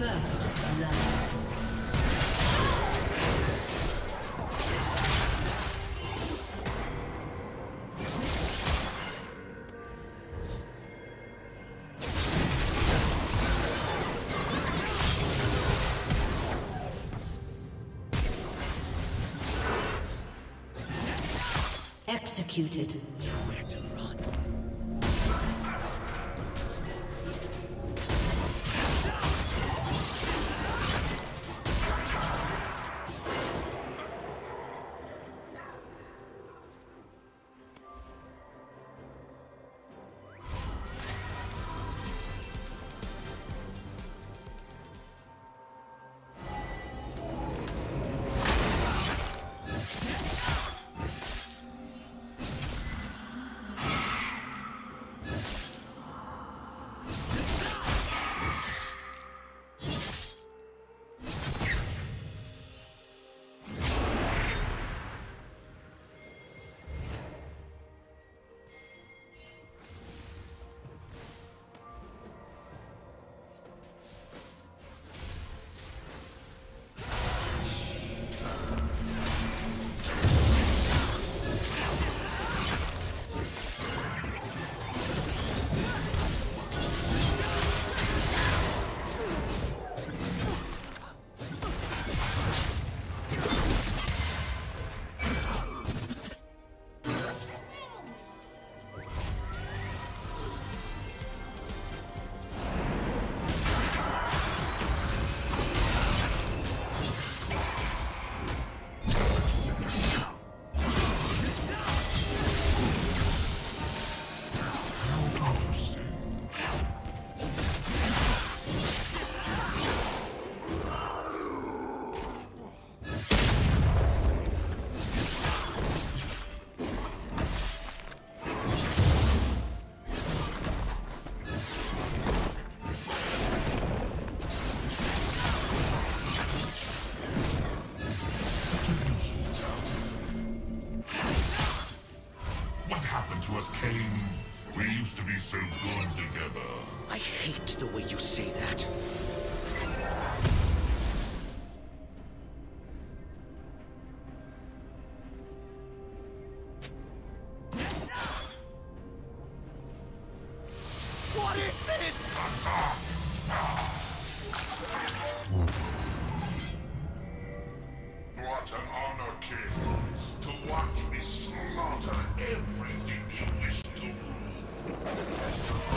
First love. Executed. Nowhere to run. So good together. I hate the way you say that. What is this? What an honor, King, to watch me slaughter everything you wish to rule.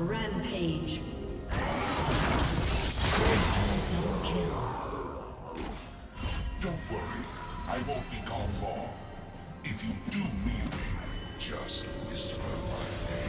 Rampage. Double kill. Don't worry, I won't be gone long. If you do meet me, just whisper my name.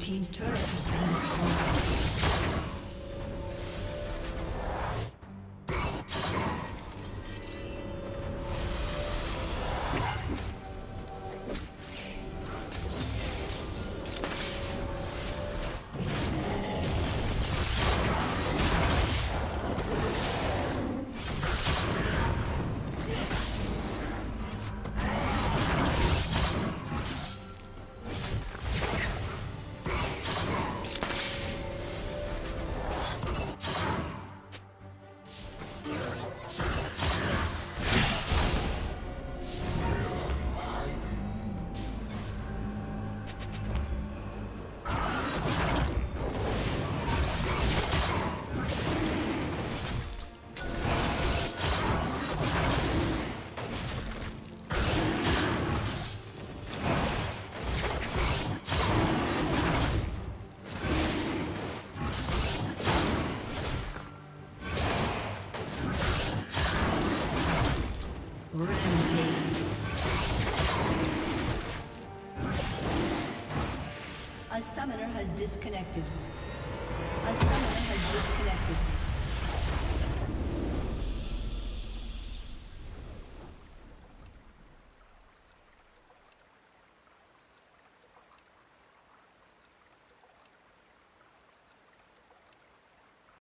Team's turret has been disconnected.